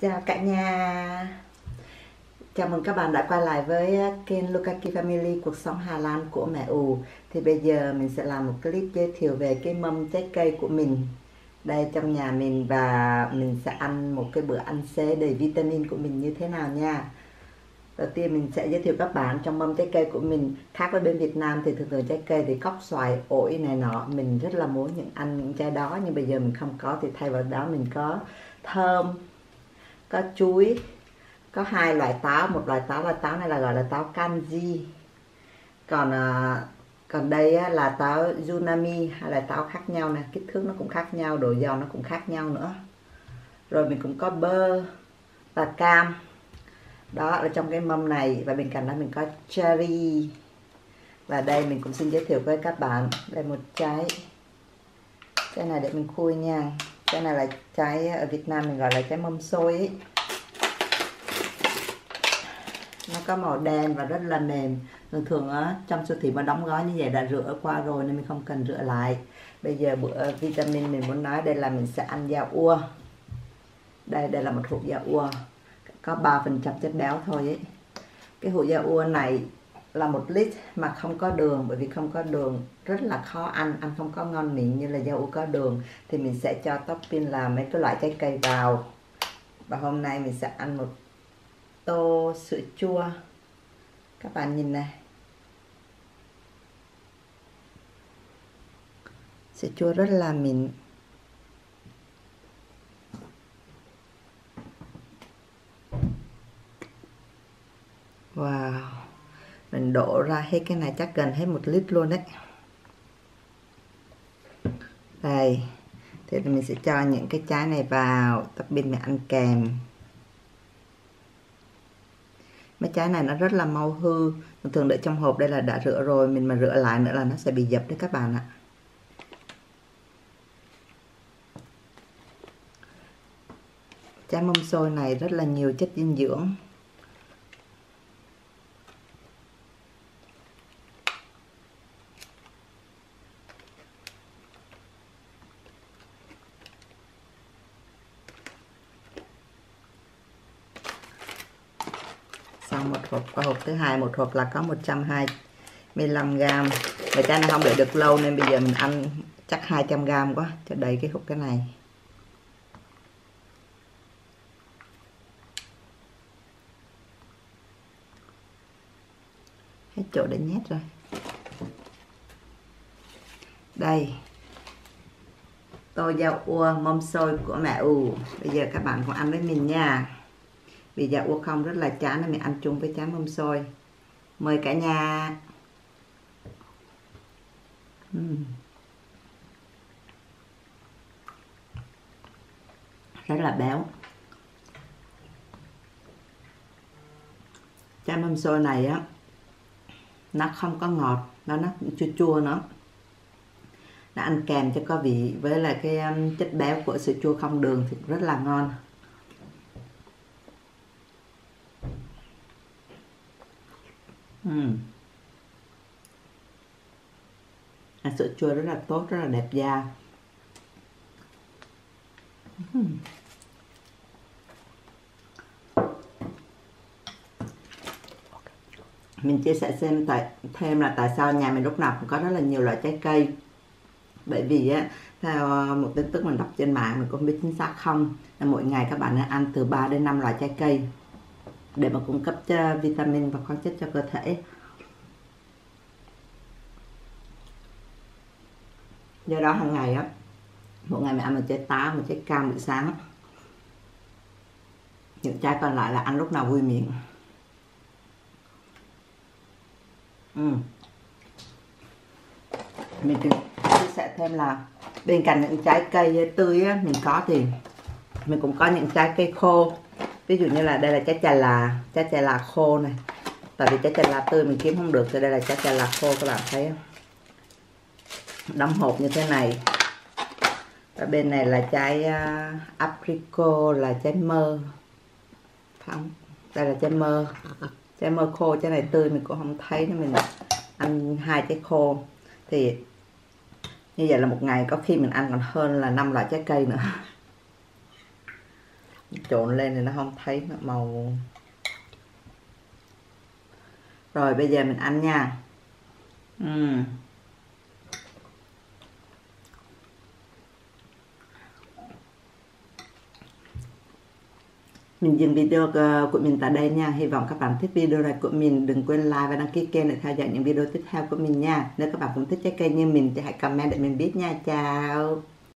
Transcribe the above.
Chào cả nhà. Chào mừng các bạn đã quay lại với kênh Lukaki Family, cuộc sống Hà Lan của mẹ Ù. Thì bây giờ mình sẽ làm một clip giới thiệu về cái mâm trái cây của mình đây trong nhà mình, và mình sẽ ăn một cái bữa ăn xế đầy vitamin của mình như thế nào nha. Đầu tiên mình sẽ giới thiệu các bạn trong mâm trái cây của mình. Khác với bên Việt Nam thì thường thường trái cây thì cóc xoài, ổi này nọ, mình rất là muốn những ăn những trái đó, nhưng bây giờ mình không có, thì thay vào đó mình có thơm, có chuối, có hai loại táo. Một loại táo là táo này là gọi là táo kanji, còn đây là táo junami. Hay là táo khác nhau nè, kích thước nó cũng khác nhau, độ giòn nó cũng khác nhau nữa. Rồi mình cũng có bơ và cam, đó là trong cái mâm này. Và bên cạnh đó mình có cherry. Và đây mình cũng xin giới thiệu với các bạn đây một trái này để mình khui nha. Cái này là trái ở Việt Nam mình gọi là trái mâm xôi ấy. Nó có màu đen và rất là mềm. Thường thường á, trong siêu thị mà đóng gói như vậy đã rửa qua rồi nên mình không cần rửa lại. Bây giờ bữa vitamin mình muốn nói đây là mình sẽ ăn da ua. Đây là một hũ da ua, có 3% chất béo thôi ấy. Cái hũ da ua này là 1 lít mà không có đường, bởi vì không có đường rất là khó ăn không có ngon miệng như là da ua có đường. Thì mình sẽ cho topping là mấy cái loại trái cây vào. Và hôm nay mình sẽ ăn một tô sữa chua. Các bạn nhìn này, sữa chua rất là mịn. Wow, mình đổ ra hết cái này chắc gần hết 1 lít luôn đấy. Đây, thì mình sẽ cho những cái trái này vào, topping mình ăn kèm. Mấy trái này nó rất là mau hư, thường đợi trong hộp đây là đã rửa rồi, mình mà rửa lại nữa là nó sẽ bị dập đấy các bạn ạ. Trái mâm xôi này rất là nhiều chất dinh dưỡng. Một hộp, và hộp thứ hai, một hộp là có 125 g. Và trái này không để được lâu nên bây giờ mình ăn chắc 200 g quá cho đầy cái hộp. Cái này hết chỗ để nhét rồi. Đây, tô da ua mâm xôi của mẹ Ù. Bây giờ các bạn cũng ăn với mình nha. Vì da ua không rất là chán nên mình ăn chung với chán mâm xôi. Mời cả nhà. Rất là béo. Chán mâm xôi này á, nó không có ngọt, nó chua chua nữa. Nó ăn kèm cho có vị với là cái chất béo của sữa chua không đường thì rất là ngon. Sữa chua rất là tốt, rất là đẹp da. Mình chia sẻ xem thêm là tại sao nhà mình lúc nào cũng có rất là nhiều loại trái cây. Bởi vì á, theo một tin tức mình đọc trên mạng, mình cũng không biết chính xác không, là mỗi ngày các bạn ăn từ 3 đến 5 loại trái cây để mà cung cấp cho vitamin và khoáng chất cho cơ thể. Do đó hàng ngày á, mỗi ngày mình ăn một trái táo, một trái cam buổi sáng. Những trái còn lại là ăn lúc nào vui miệng. Mình chia sẻ thêm là bên cạnh những trái cây tươi á, mình có thì mình cũng có những trái cây khô. Ví dụ như là đây là trái chà là khô này. Tại vì trái chà là tươi mình kiếm không được, thì đây là trái chà là khô các bạn thấy không? Đóng hộp như thế này. Và bên này là trái apricot, là trái mơ. Không, đây là trái mơ. Trái mơ khô, trái này tươi mình cũng không thấy nên mình ăn 2 trái khô. Thì như vậy là một ngày có khi mình ăn còn hơn là 5 loại trái cây nữa. trộn lên thì nó không thấy màu. Rồi bây giờ mình ăn nha. Mình dừng video của mình tại đây nha. Hy vọng các bạn thích video này của mình. Đừng quên like và đăng ký kênh để theo dõi những video tiếp theo của mình nha. Nếu các bạn cũng thích trái cây như mình thì hãy comment để mình biết nha. Chào.